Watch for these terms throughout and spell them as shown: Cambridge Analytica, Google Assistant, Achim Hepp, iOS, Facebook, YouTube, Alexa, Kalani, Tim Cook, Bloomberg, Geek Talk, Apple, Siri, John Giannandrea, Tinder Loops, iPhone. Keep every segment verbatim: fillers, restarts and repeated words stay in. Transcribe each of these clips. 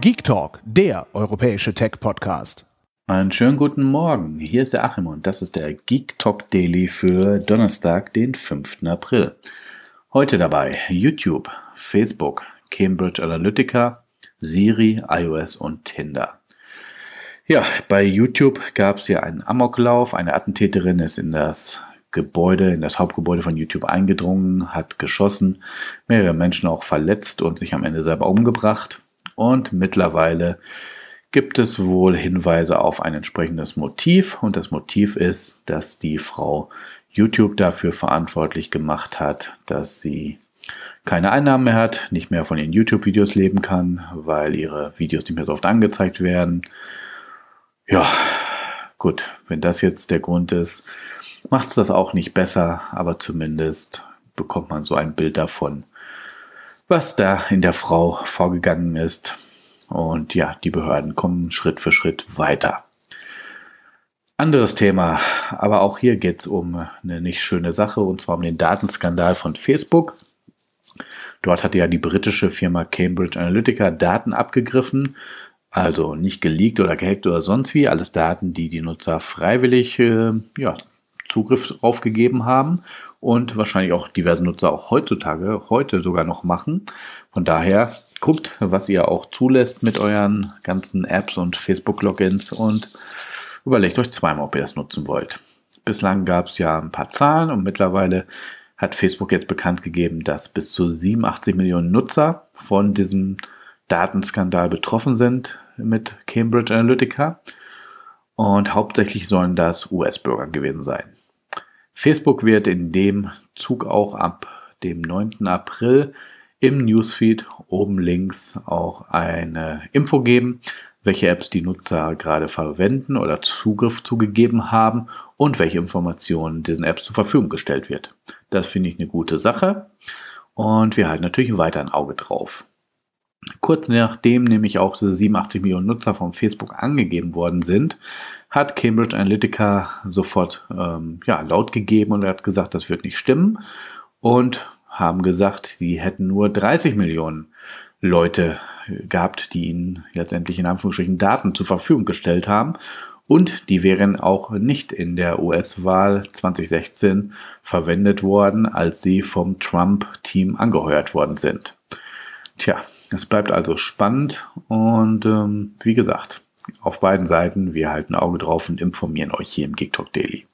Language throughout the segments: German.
Geek Talk, der europäische Tech-Podcast. Einen schönen guten Morgen, hier ist der Achim und das ist der Geek Talk Daily für Donnerstag, den fünften April. Heute dabei YouTube, Facebook, Cambridge Analytica, Siri, iOS und Tinder. Ja, bei YouTube gab es ja einen Amoklauf, eine Attentäterin ist in das Gebäude, in das Hauptgebäude von YouTube eingedrungen, hat geschossen, mehrere Menschen auch verletzt und sich am Ende selber umgebracht. Und mittlerweile gibt es wohl Hinweise auf ein entsprechendes Motiv. Und das Motiv ist, dass die Frau YouTube dafür verantwortlich gemacht hat, dass sie keine Einnahmen mehr hat, nicht mehr von ihren YouTube-Videos leben kann, weil ihre Videos nicht mehr so oft angezeigt werden. Ja, gut, wenn das jetzt der Grund ist, macht es das auch nicht besser, aber zumindest bekommt man so ein Bild davon, was da in der Frau vorgegangen ist. Und ja, die Behörden kommen Schritt für Schritt weiter. Anderes Thema, aber auch hier geht es um eine nicht schöne Sache, und zwar um den Datenskandal von Facebook. Dort hatte ja die britische Firma Cambridge Analytica Daten abgegriffen, also nicht geleakt oder gehackt oder sonst wie, alles Daten, die die Nutzer freiwillig äh, ja, Zugriff aufgegeben haben. Und wahrscheinlich auch diverse Nutzer auch heutzutage, heute sogar noch machen. Von daher guckt, was ihr auch zulässt mit euren ganzen Apps und Facebook-Logins und überlegt euch zweimal, ob ihr das nutzen wollt. Bislang gab es ja ein paar Zahlen und mittlerweile hat Facebook jetzt bekannt gegeben, dass bis zu siebenundachtzig Millionen Nutzer von diesem Datenskandal betroffen sind mit Cambridge Analytica. Und hauptsächlich sollen das U S-Bürger gewesen sein. Facebook wird in dem Zug auch ab dem neunten April im Newsfeed oben links auch eine Info geben, welche Apps die Nutzer gerade verwenden oder Zugriff zugegeben haben und welche Informationen diesen Apps zur Verfügung gestellt wird. Das finde ich eine gute Sache und wir halten natürlich weiter ein Auge drauf. Kurz nachdem nämlich auch diese siebenundachtzig Millionen Nutzer von Facebook angegeben worden sind, hat Cambridge Analytica sofort ähm, ja, laut gegeben und hat gesagt, das wird nicht stimmen und haben gesagt, sie hätten nur dreißig Millionen Leute gehabt, die ihnen letztendlich in Anführungsstrichen Daten zur Verfügung gestellt haben und die wären auch nicht in der U S-Wahl zwanzig sechzehn verwendet worden, als sie vom Trump-Team angeheuert worden sind. Tja, es bleibt also spannend und ähm, wie gesagt, auf beiden Seiten, wir halten Auge drauf und informieren euch hier im Geek Talk Daily.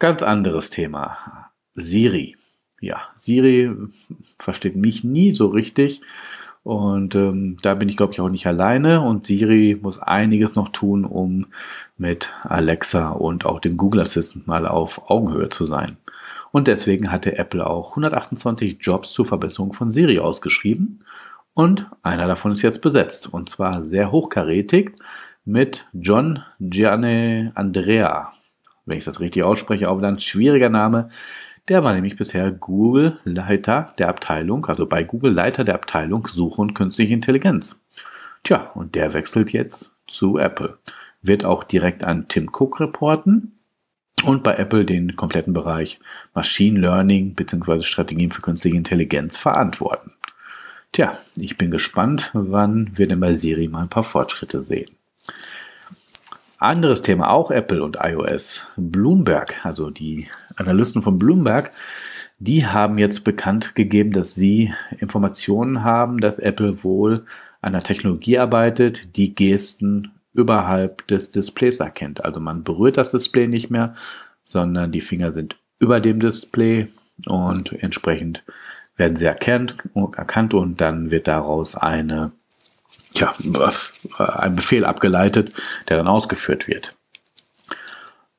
Ganz anderes Thema, Siri. Ja, Siri versteht mich nie so richtig und ähm, da bin ich, glaube ich, auch nicht alleine und Siri muss einiges noch tun, um mit Alexa und auch dem Google Assistant mal auf Augenhöhe zu sein. Und deswegen hatte Apple auch hundertachtundzwanzig Jobs zur Verbesserung von Siri ausgeschrieben. Und einer davon ist jetzt besetzt. Und zwar sehr hochkarätig mit John Giannandrea. Wenn ich das richtig ausspreche, aber dann schwieriger Name. Der war nämlich bisher Google-Leiter der Abteilung, also bei Google Leiter der Abteilung Suche und Künstliche Intelligenz. Tja, und der wechselt jetzt zu Apple. Wird auch direkt an Tim Cook reporten. Und bei Apple den kompletten Bereich Machine Learning bzw. Strategien für künstliche Intelligenz verantworten. Tja, ich bin gespannt, wann wir denn bei Siri mal ein paar Fortschritte sehen. Anderes Thema, auch Apple und iOS. Bloomberg, also die Analysten von Bloomberg, die haben jetzt bekannt gegeben, dass sie Informationen haben, dass Apple wohl an der Technologie arbeitet, die Gesten überhalb des Displays erkennt. Also man berührt das Display nicht mehr, sondern die Finger sind über dem Display und entsprechend werden sie erkannt, erkannt und dann wird daraus eine, ja, ein Befehl abgeleitet, der dann ausgeführt wird.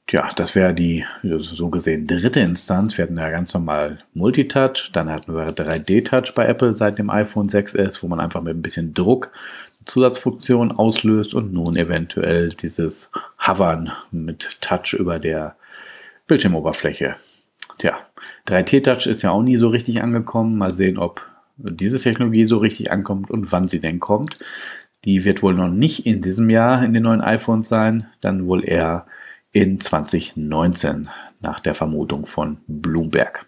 Tja, das wäre die, so gesehen, dritte Instanz. Wir hatten ja ganz normal Multitouch, dann hatten wir drei D Touch bei Apple seit dem iPhone sechs S, wo man einfach mit ein bisschen Druck Zusatzfunktion auslöst und nun eventuell dieses Hovern mit Touch über der Bildschirmoberfläche. Tja, drei D Touch ist ja auch nie so richtig angekommen. Mal sehen, ob diese Technologie so richtig ankommt und wann sie denn kommt. Die wird wohl noch nicht in diesem Jahr in den neuen iPhones sein, dann wohl eher in zwanzig neunzehn nach der Vermutung von Bloomberg.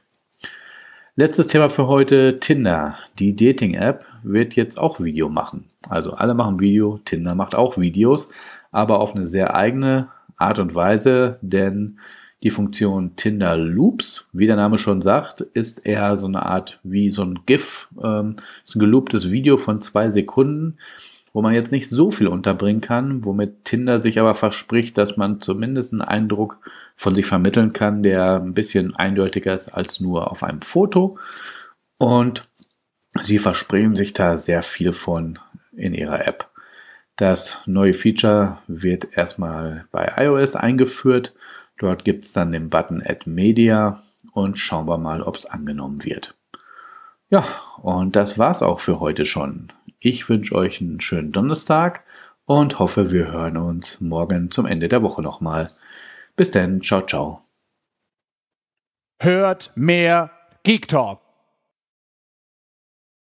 Letztes Thema für heute, Tinder. Die Dating-App wird jetzt auch Video machen. Also alle machen Video, Tinder macht auch Videos, aber auf eine sehr eigene Art und Weise, denn die Funktion Tinder Loops, wie der Name schon sagt, ist eher so eine Art wie so ein GIF, ähm, ist ein gelooptes Video von zwei Sekunden, wo man jetzt nicht so viel unterbringen kann, womit Tinder sich aber verspricht, dass man zumindest einen Eindruck von sich vermitteln kann, der ein bisschen eindeutiger ist als nur auf einem Foto. Und sie versprechen sich da sehr viel von in ihrer App. Das neue Feature wird erstmal bei iOS eingeführt. Dort gibt es dann den Button Add Media und schauen wir mal, ob es angenommen wird. Ja, und das war's auch für heute schon. Ich wünsche euch einen schönen Donnerstag und hoffe, wir hören uns morgen zum Ende der Woche nochmal. Bis dann, ciao, ciao. Hört mehr Geek Talk.